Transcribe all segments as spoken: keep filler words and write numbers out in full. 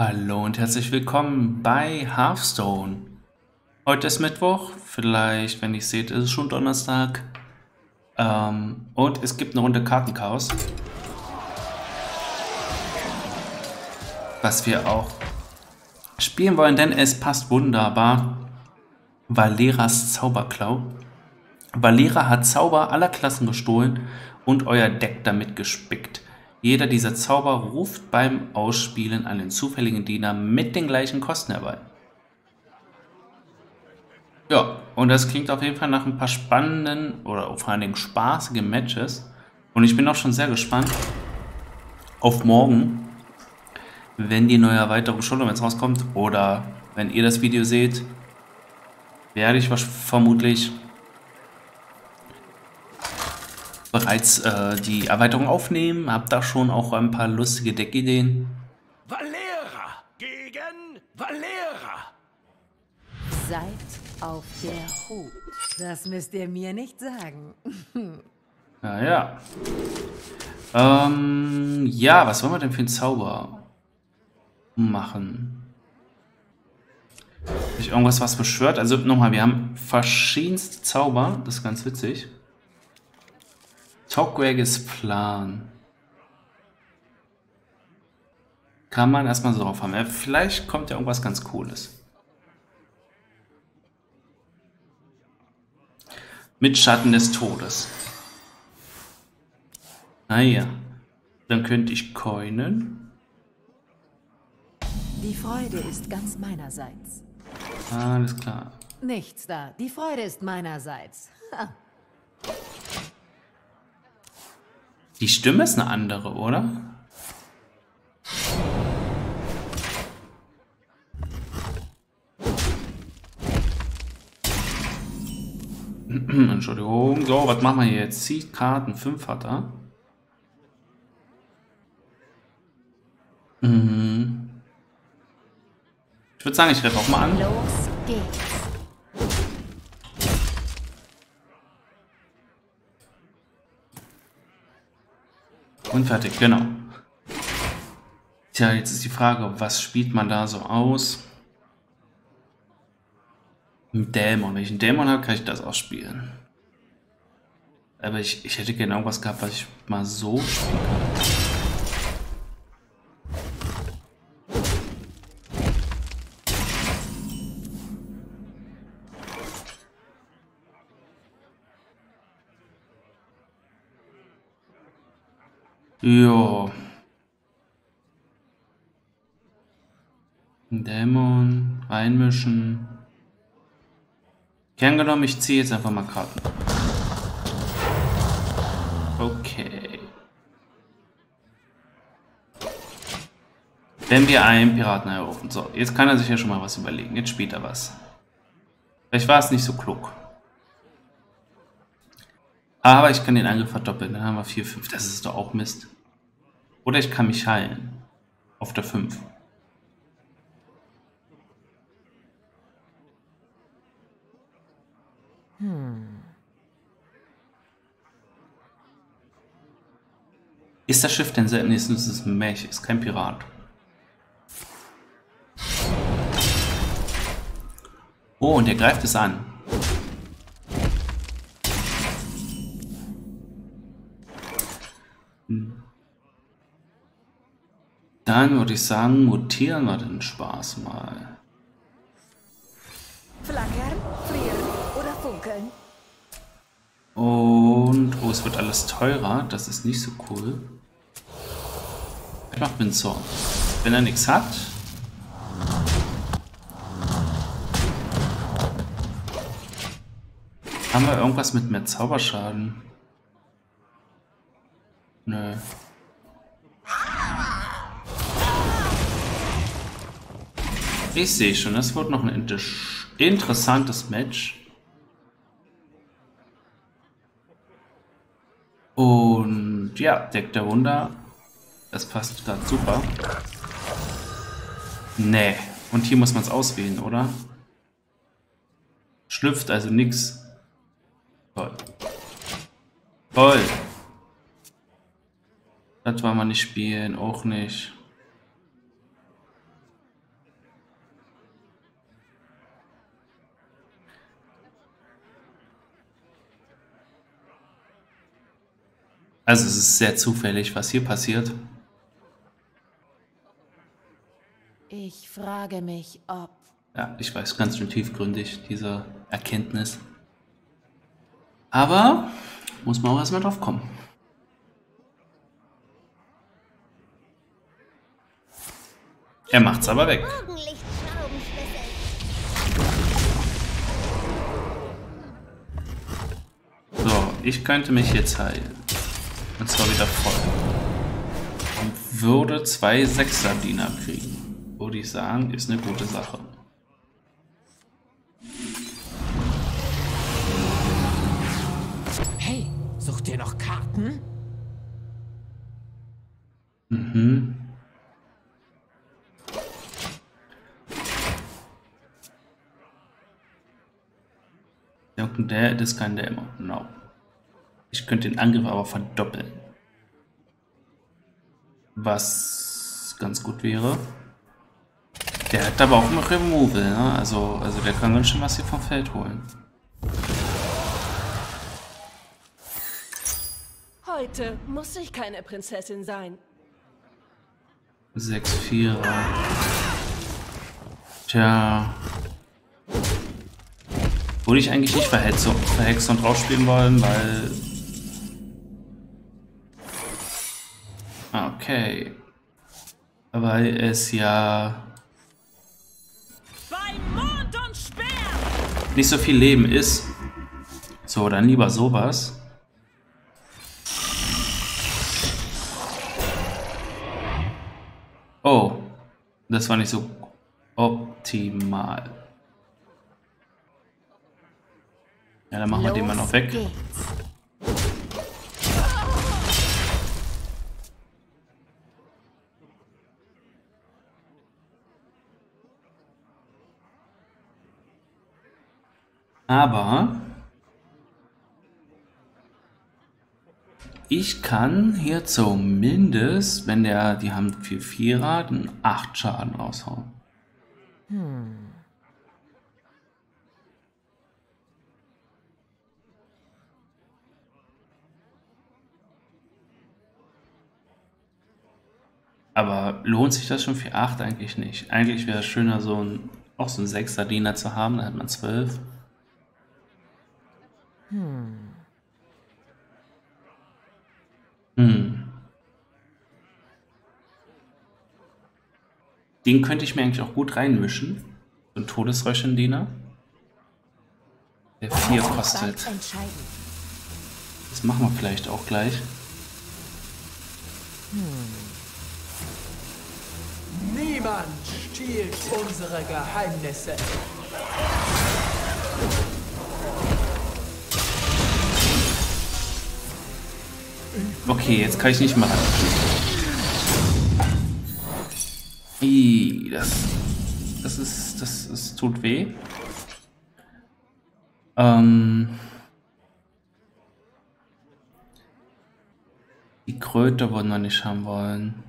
Hallo und herzlich willkommen bei Hearthstone. Heute ist Mittwoch, vielleicht, wenn ihr es seht, ist es schon Donnerstag. Ähm, und es gibt eine Runde Kartenchaos. Was wir auch spielen wollen, denn es passt wunderbar. Valeeras Zauberklau. Valeera hat Zauber aller Klassen gestohlen und euer Deck damit gespickt. Jeder dieser Zauber ruft beim Ausspielen einen zufälligen Diener mit den gleichen Kosten herbei. Ja, und das klingt auf jeden Fall nach ein paar spannenden oder vor allen Dingen spaßigen Matches. Und ich bin auch schon sehr gespannt auf morgen, wenn die neue Erweiterung schon jetzt rauskommt oder wenn ihr das Video seht, werde ich vermutlich bereits äh, die Erweiterung aufnehmen, hab da schon auch ein paar lustige Deckideen. Valeera gegen Valeera. Seid auf der Hut. Das müsst ihr mir nicht sagen. Naja. Ähm, ja, was wollen wir denn für einen Zauber machen? Nicht irgendwas, was beschwört? Also nochmal, wir haben verschiedenste Zauber. Das ist ganz witzig. Togreges Plan. Kann man erstmal so drauf haben. Ja, vielleicht kommt ja irgendwas ganz Cooles. Mit Schatten des Todes. Naja. Dann könnte ich coinen. Die Freude ist ganz meinerseits. Alles klar. Nichts da. Die Freude ist meinerseits. Ha. Die Stimme ist eine andere, oder? Entschuldigung. So, was machen wir hier jetzt? Zieht Karten, fünf hat er. Mhm. Ich würde sagen, ich greife auch mal an. Los geht's. Und fertig, genau. Tja, jetzt ist die Frage, was spielt man da so aus? Ein Dämon. Wenn ich einen Dämon habe, kann ich das ausspielen. Aber ich, ich hätte gerne irgendwas gehabt, was ich mal so spielen kann. Jo. Ein Dämon, reinmischen. Gern genommen, ich ziehe jetzt einfach mal Karten. Okay. Wenn wir einen Piraten errufen. So, jetzt kann er sich ja schon mal was überlegen. Jetzt spielt er was. Vielleicht war es nicht so klug. Aber ich kann den Angriff verdoppeln. Dann haben wir vier, fünf. Das ist doch auch Mist. Oder ich kann mich heilen. Auf der fünf. Hm. Ist das Schiff denn selten? Nee, es ist ein Mech. Ist kein Pirat. Oh, und er greift es an. Dann würde ich sagen, mutieren wir den Spaß mal. Flackern, frieren oder funkeln. Und oh, es wird alles teurer. Das ist nicht so cool. Ich mach den Zorn. Wenn er nichts hat. Haben wir irgendwas mit mehr Zauberschaden? Nö. Ich sehe schon, das wird noch ein interessantes Match. Und ja, Deck der Wunder. Das passt gerade super. Nee, und hier muss man es auswählen, oder? Schlüpft also nix. Toll. Toll. Das wollen wir nicht spielen, auch nicht. Also es ist sehr zufällig, was hier passiert. Ich frage mich, ob... Ja, ich weiß, ganz schön tiefgründig, diese Erkenntnis. Aber muss man auch erstmal drauf kommen. Er macht's aber weg. So, ich könnte mich jetzt heilen. Und zwar wieder voll. Und würde zwei Sechser-Diener kriegen. Würde ich sagen, ist eine gute Sache. Hey, sucht ihr noch Karten? Mhm. Der, das kann der immer. No. Ich könnte den Angriff aber verdoppeln. Was ganz gut wäre. Der hat aber auch noch Removal, ne? Also, also der kann ganz schön was hier vom Feld holen. Heute muss ich keine Prinzessin sein. sechs Vierer. Tja. Würde ich eigentlich nicht verhext, verhexen und rausspielen wollen, weil... Okay. Weil es ja... nicht so viel Leben ist. So, dann lieber sowas. Oh. Das war nicht so optimal. Ja, dann machen wir den mal noch weg. Aber ich kann hier zumindest, wenn der, die haben vier Vierer, dann acht Schaden raushauen. Hm. Aber lohnt sich das schon für acht? Eigentlich nicht. Eigentlich wäre es schöner, so ein, auch so ein Sechser-Diener zu haben, dann hat man zwölf. Hm. Hm. Den könnte ich mir eigentlich auch gut reinmischen. So ein Todesröschen-Diener. Der vier kostet. Das machen wir vielleicht auch gleich. Hm. Niemand stiehlt unsere Geheimnisse. Okay, jetzt kann ich nicht machen. Ih, das, das ist, das, das tut weh. Ähm, die Kröte wollen wir nicht haben wollen.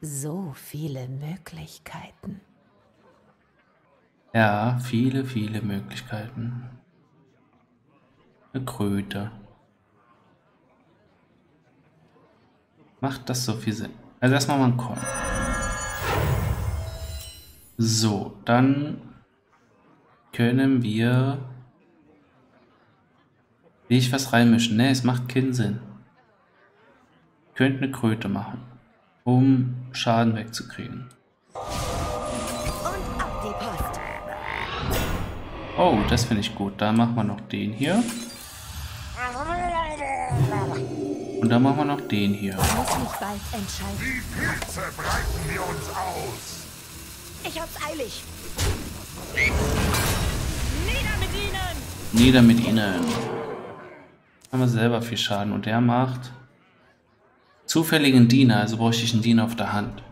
So viele Möglichkeiten. Ja, viele, viele Möglichkeiten. Eine Kröte. Macht das so viel Sinn? Also erstmal mal ein Korn. So, dann können wir... Will ich was reinmischen? Ne, es macht keinen Sinn. Könnte eine Kröte machen, um Schaden wegzukriegen. Und ab die Post. Oh, das finde ich gut. Da machen wir noch den hier. Und dann machen wir noch den hier. Ich muss mich bald entscheiden. Die Pilze breiten wir uns aus. Ich hab's eilig. Nieder mit ihnen! Nieder mit ihnen. Haben wir selber viel Schaden und der macht zufälligen Diener, also bräuchte ich einen Diener auf der Hand.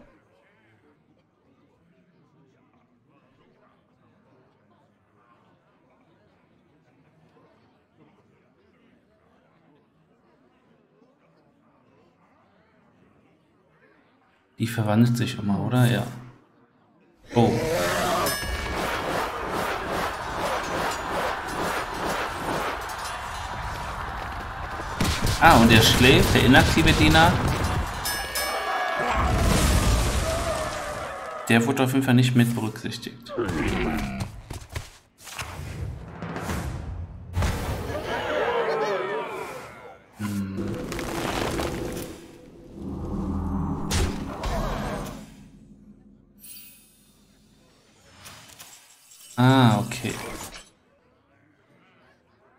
Die verwandelt sich immer, oder? Ja. Oh. Ah, und er schläft, der inaktive Diener. Der wurde auf jeden Fall nicht mit berücksichtigt. Hm. Ah, okay.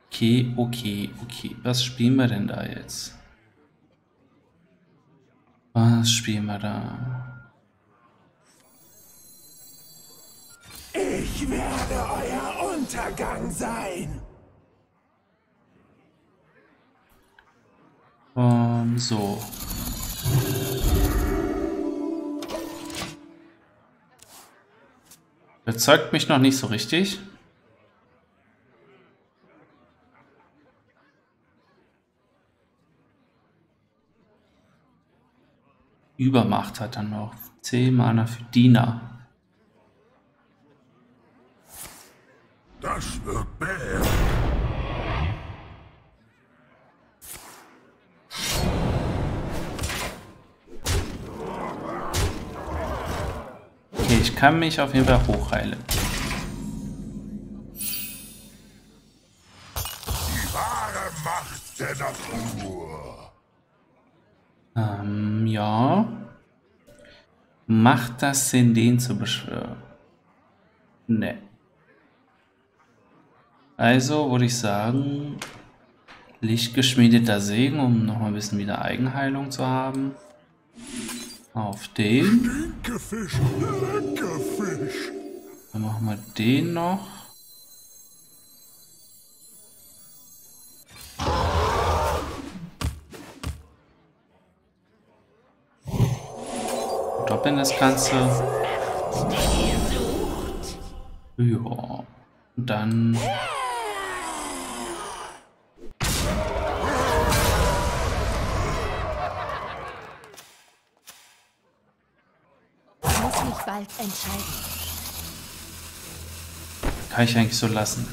Okay, okay, okay. Was spielen wir denn da jetzt? Was spielen wir da? Ich werde euer Untergang sein. Um, so. Überzeugt mich noch nicht so richtig. Übermacht hat er noch. zehn Mana für Diener. Das wird bäh. Okay, ich kann mich auf jeden Fall hochheilen. Die wahre Macht der Natur. Ähm, ja. Macht das Sinn, den zu beschwören? Ne. Also würde ich sagen, lichtgeschmiedeter Segen, um nochmal ein bisschen wieder Eigenheilung zu haben. Auf den. Stinkefisch, Stinkefisch. Dann machen wir den noch. Doppeln das Ganze. Ja. Dann. Muss mich bald entscheiden. Kann ich eigentlich so lassen.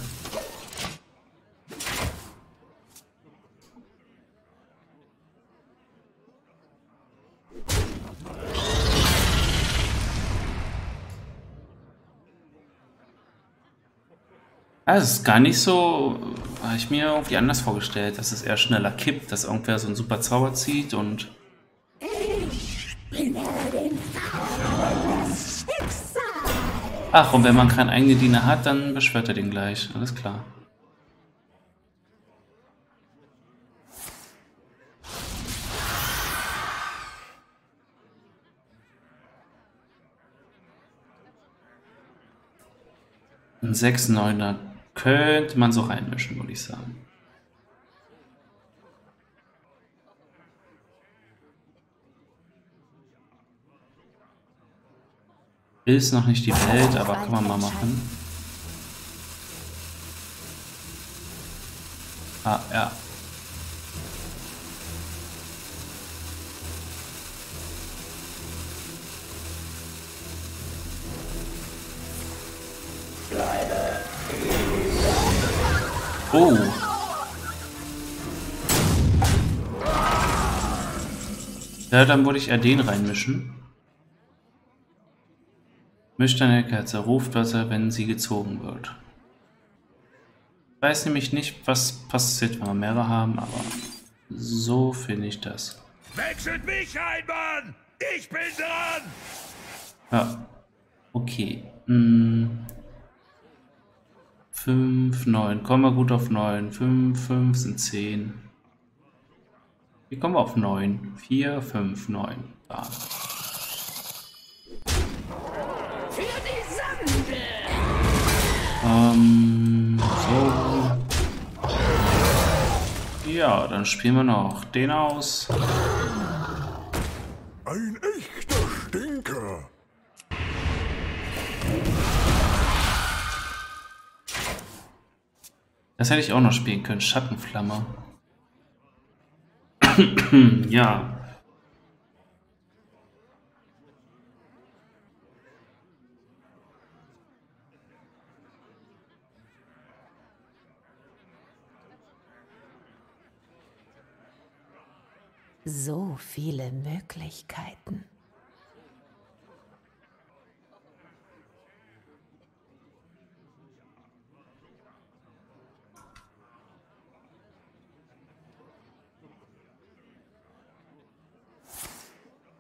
Das ist gar nicht so, habe ich mir irgendwie anders vorgestellt, dass es eher schneller kippt, dass irgendwer so einen super Zauber zieht und... Ich bin den Ach, und wenn man keinen eigenen Diener hat, dann beschwört er den gleich, alles klar. Ein sechs neuner könnte man so reinmischen, würde ich sagen. Ist noch nicht die Welt, aber kann man mal machen. Ah, ja. Oh. Ja, dann würde ich eher den reinmischen. Mischt eine Kerze, ruft Wasser, wenn sie gezogen wird. Ich weiß nämlich nicht, was passiert, wenn wir mehrere haben, aber so finde ich das. Wechselt mich ein, Mann! Ich bin dran! Ja, okay. Hm. fünf, neun. Kommen wir gut auf neun. fünf, fünf sind zehn. Wie kommen wir auf neun? vier, fünf, neun. Da. Für die Sande! Ähm, so. Ja, dann spielen wir noch den aus. Ein echter Stinker! Das hätte ich auch noch spielen können, Schattenflamme. Ja. So viele Möglichkeiten.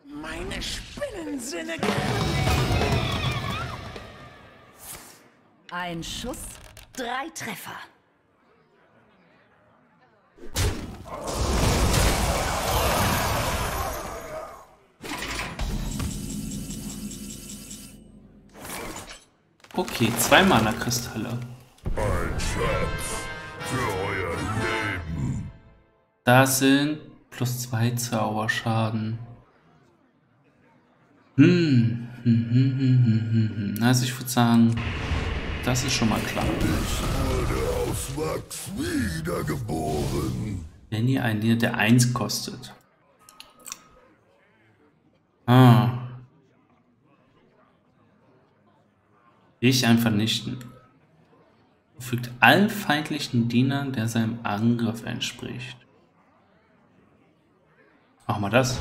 Meine Spinnensinne. Ein Schuss, drei Treffer. Okay, zwei Mana-Kristalle. Ein Schatz für euer Leben. Das sind plus zwei Zauberschaden. Hm. Hm, hm, hm, hm, hm. Also ich würde sagen, das ist schon mal klar. Ich wurde aus Wachs wiedergeboren. Wenn ihr einen der eins kostet. Ah. Ich ein Vernichten. Fügt allen feindlichen Dienern, der seinem Angriff entspricht. Machen wir das.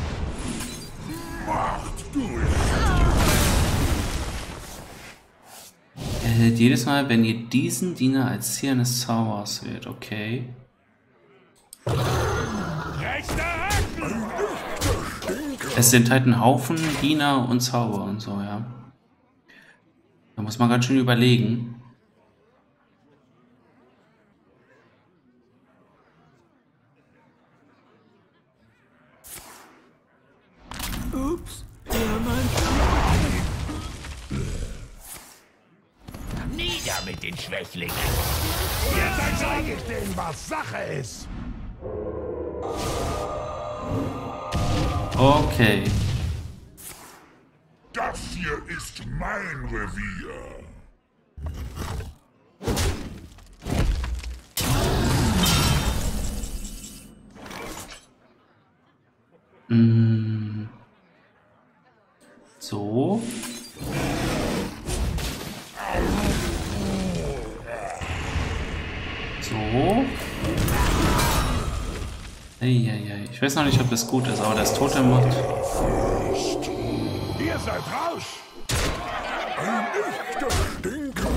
Erhält jedes Mal, wenn ihr diesen Diener als Ziel eines Zaubers wählt, okay. Es sind halt ein Haufen Diener und Zauber und so, ja. Da muss man ganz schön überlegen. Ups. Nieder mit den Schwächlingen. Jetzt zeige ich denen, was Sache ist. Okay. Das hier ist mein Revier. Mmh. So. So. Eieiei. Ich weiß noch nicht, ob das gut ist, aber das Totem macht. Ihr seid raus! Ein echter Stinker!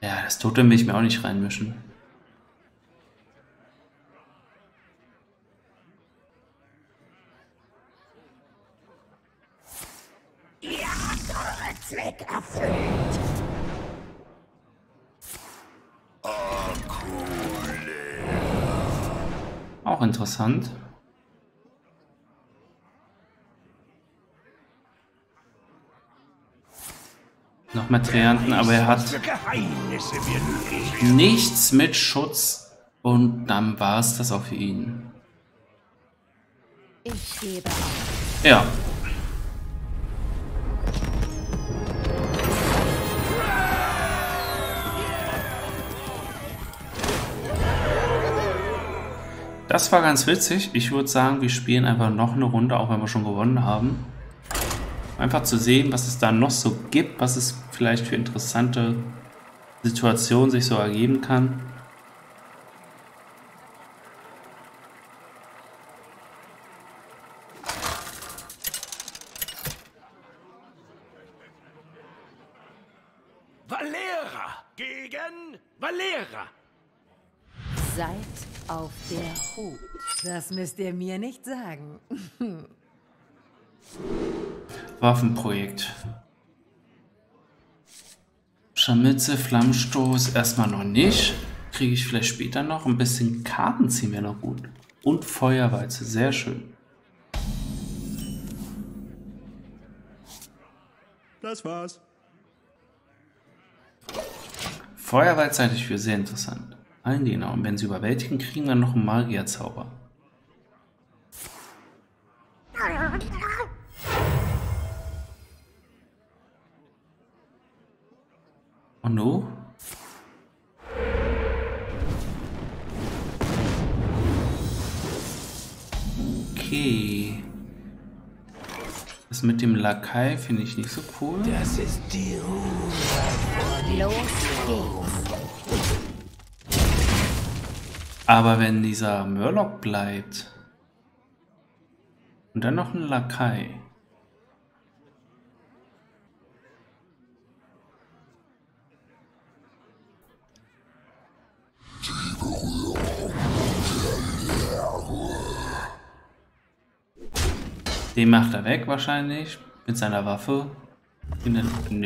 Ja, das Totem will ich mir auch nicht reinmischen. Ihr habt euren Zweck erfüllt! Auch interessant. Noch mehr Trianten, aber er hat nichts mit Schutz und dann war es das auch für ihn. Ich gebe. Ja. Das war ganz witzig. Ich würde sagen, wir spielen einfach noch eine Runde, auch wenn wir schon gewonnen haben. Einfach zu sehen, was es da noch so gibt, was es vielleicht für interessante Situationen sich so ergeben kann. Valeera gegen Valeera. Seid auf der Hut. Das müsst ihr mir nicht sagen. Waffenprojekt. Scharmütze, Flammstoß erstmal noch nicht. Kriege ich vielleicht später noch. Ein bisschen Karten ziehen wir noch gut. Und Feuerwalze, sehr schön. Das war's. Feuerwalze halte ich für sehr interessant. Ein Diener. Und wenn sie überwältigen, kriegen wir noch einen Magierzauber. Und du? Okay. Das mit dem Lakai finde ich nicht so cool. Das ist die Ruhe. Los geht's. Aber wenn dieser Murloc bleibt und dann noch ein Lakai. Den macht er weg wahrscheinlich mit seiner Waffe. Ne,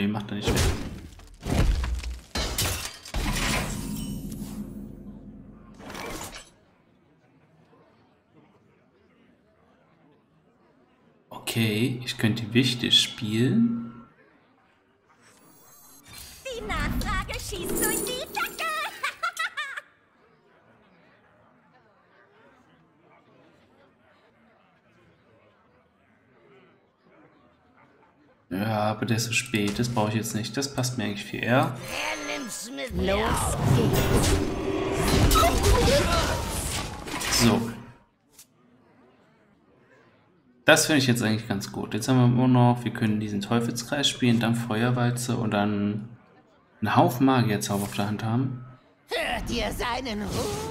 macht er nicht weg. Okay, ich könnte wichtig spielen. Die Nachfrage schießt durch die Decke. Ja, aber der ist so spät, das brauche ich jetzt nicht. Das passt mir eigentlich viel eher. So. Das finde ich jetzt eigentlich ganz gut. Jetzt haben wir nur noch, wir können diesen Teufelskreis spielen, dann Feuerwalze und dann einen Haufen Magierzauber auf der Hand haben. Hört ihr seinen Ruf?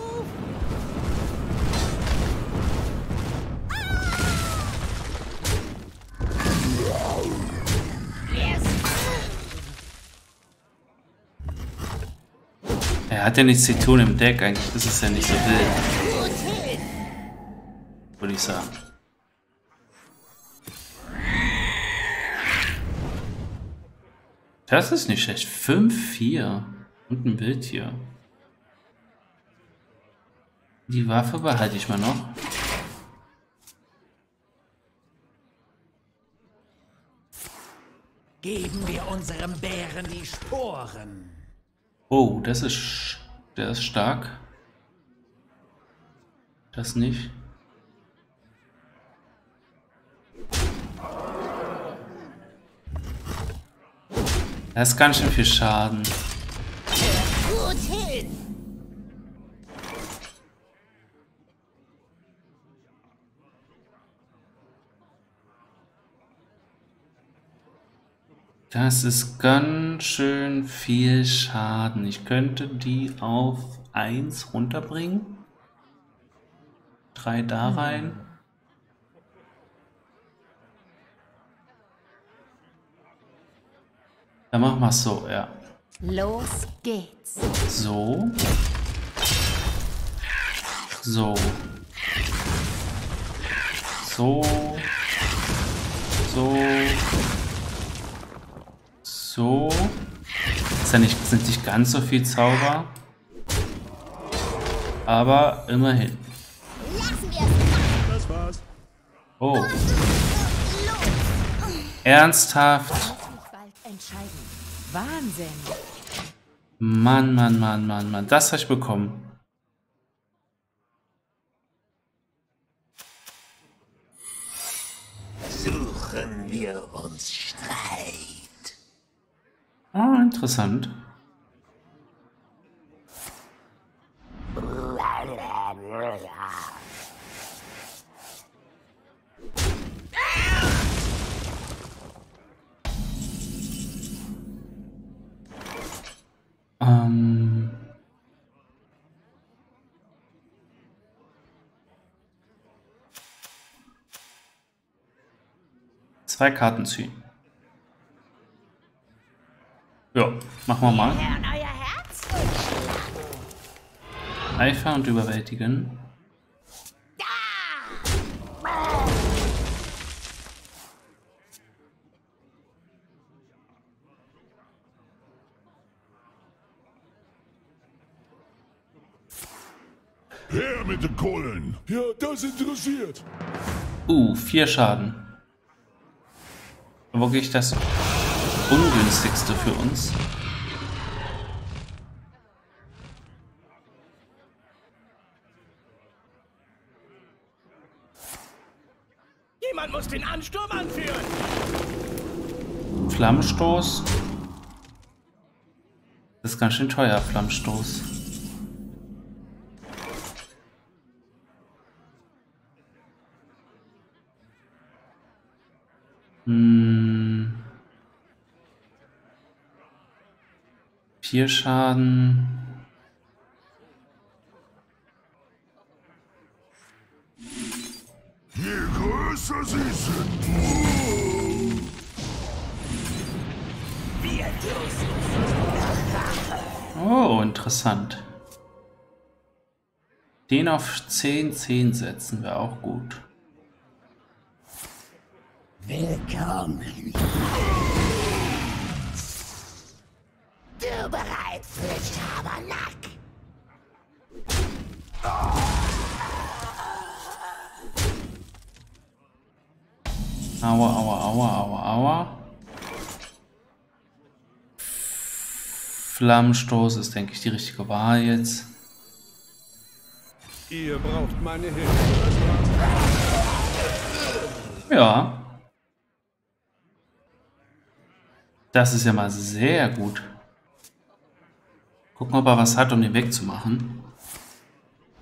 Er hat ja nichts zu tun im Deck, eigentlich ist es ja nicht so wild. Würde ich sagen. Das ist nicht schlecht. fünf vier und ein Bild hier. Die Waffe behalte ich mal noch. Geben wir unserem Bären die Sporen. Oh, das ist, der ist stark. Das nicht. Das ist ganz schön viel Schaden. Gut hin. Das ist ganz schön viel Schaden. Ich könnte die auf eins runterbringen. drei da rein. Dann machen wir es so, ja. Los geht's. So. So. So. So. So. Ist ja nicht, sind nicht ganz so viel Zauber. Aber immerhin. Oh. Ernsthaft. Wahnsinn. Mann, Mann, Mann, Mann, Mann. Das habe ich bekommen. Suchen wir uns Streit. Ah, oh, interessant. Ähm. Zwei Karten ziehen. Ja, machen wir mal. Eifer und überwältigen. Her mit den Kohlen! Ja, das interessiert! Uh, vier Schaden. Wo gehe ich das? Ungünstigste für uns. Jemand muss den Ansturm anführen. Flammenstoß. Das ist ganz schön teuer, Flammenstoß. Hm. Vier Schaden. Je größer sie sind. Oh, interessant. Den auf zehn zehn setzen wir auch gut. Willkommen. Du bereit, Pflichthabernack? Aua, aua, aua, aua, aua. Flammenstoß ist, denke ich, die richtige Wahl jetzt. Ihr braucht meine Hilfe. Ja. Das ist ja mal sehr gut. Gucken, ob er was hat, um den wegzumachen.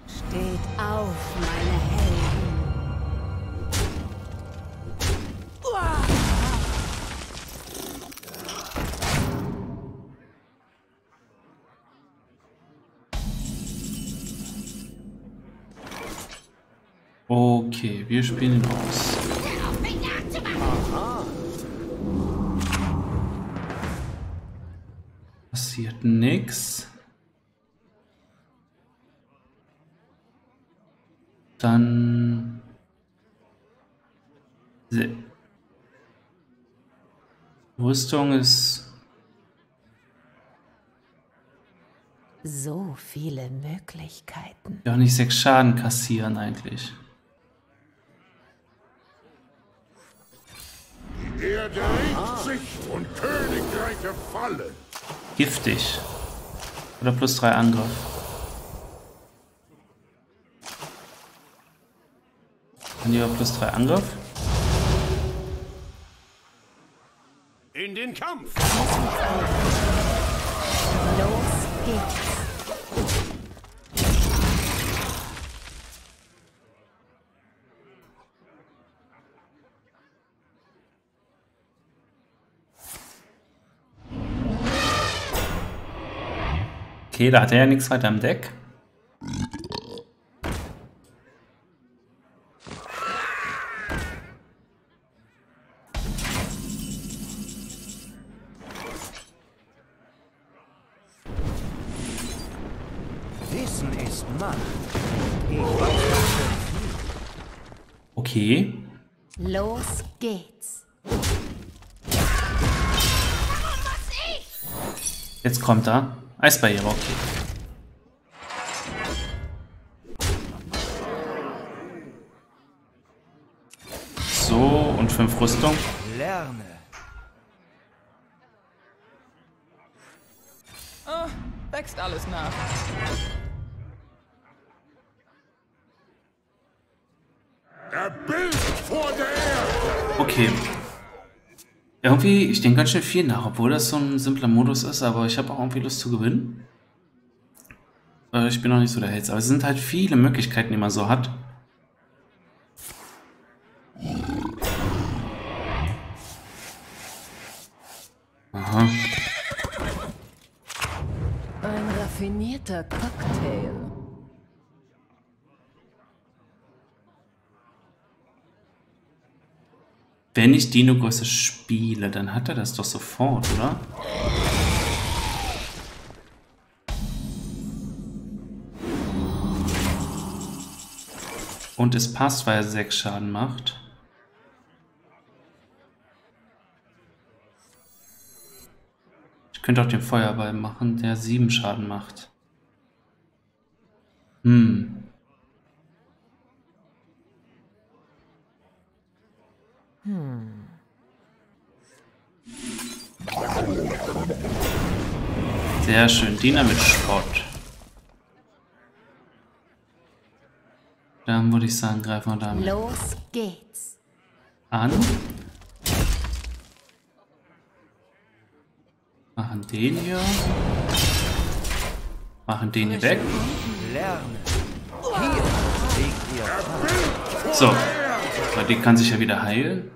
Steht auf, meine Helden. Okay, wir spielen ihn aus. Passiert nichts. Dann Se Rüstung ist so viele Möglichkeiten. Ja, nicht sechs Schaden kassieren eigentlich. Die Erde regt sich und Königreiche fallen. Giftig oder plus drei Angriff. Hier plus drei Angriff. In den Kampf! Los geht's! Okay, da hat er ja nichts weiter im Deck. Okay. Los geht's. Jetzt kommt er. Eisbarriere, okay. So, und fünf Rüstung. Lerne. Oh, wächst alles nach. Okay. Irgendwie, ich denke ganz schön viel nach, obwohl das so ein simpler Modus ist, aber ich habe auch irgendwie Lust zu gewinnen. Äh, ich bin noch nicht so der Held, aber es sind halt viele Möglichkeiten, die man so hat. Aha. Ein raffinierter Cocktail. Wenn ich Dinogosse spiele, dann hat er das doch sofort, oder? Und es passt, weil er sechs Schaden macht. Ich könnte auch den Feuerball machen, der sieben Schaden macht. Hm. Hm. Sehr schön, Diener mit Spott. Dann würde ich sagen, greifen wir damit. Los geht's. An. Machen den hier. Machen den hier weg. So. Aber die kann sich ja wieder heilen.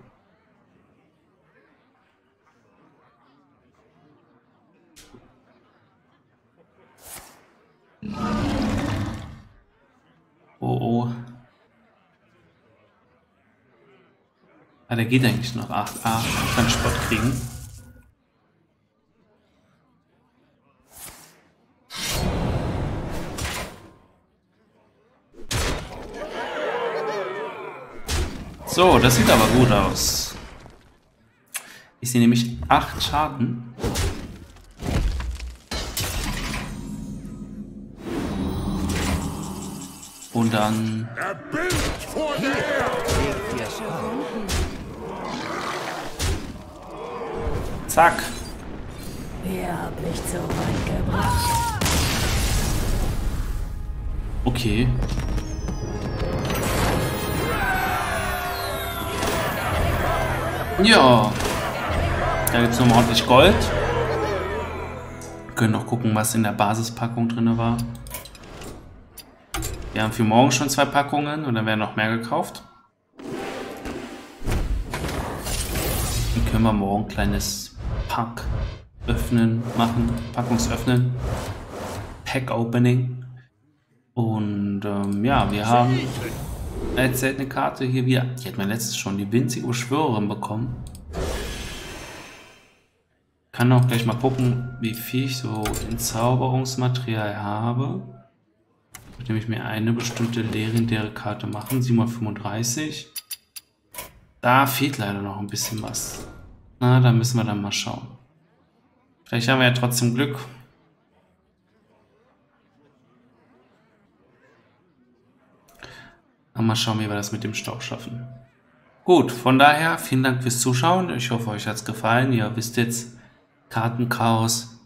Oh oh. Ah, der geht eigentlich noch. acht a kann Spott kriegen. So, das sieht aber gut aus. Ich sehe nämlich acht Schaden. Und dann... Zack. Ihr habt mich so weit gebracht. Okay. Ja, da gibt es nochmal ordentlich Gold. Wir können noch gucken, was in der Basispackung drin war. Wir haben für morgen schon zwei Packungen und dann werden noch mehr gekauft. Dann können wir morgen ein kleines Pack öffnen, machen, Packungsöffnen, Pack Opening. Und ähm, ja, wir haben... Als seltene Karte hier wieder. Ich hätte mein letztes schon, die winzige Beschwörerin bekommen. Kann auch gleich mal gucken, wie viel ich so Entzauberungsmaterial habe. Indem ich mir eine bestimmte legendäre Karte machen. siebenhundertfünfunddreißig. Da fehlt leider noch ein bisschen was. Na, da müssen wir dann mal schauen. Vielleicht haben wir ja trotzdem Glück. Mal schauen, wie wir das mit dem Stau schaffen. Gut, von daher, vielen Dank fürs Zuschauen. Ich hoffe, euch hat es gefallen. Ihr wisst jetzt, Kartenchaos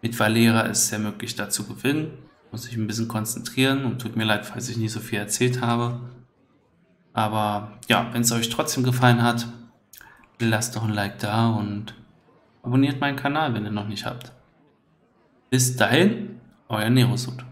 mit Valeera ist sehr möglich dazu gewinnen. Muss ich ein bisschen konzentrieren und tut mir leid, falls ich nicht so viel erzählt habe. Aber ja, wenn es euch trotzdem gefallen hat, lasst doch ein Like da und abonniert meinen Kanal, wenn ihr noch nicht habt. Bis dahin, euer Nerozud.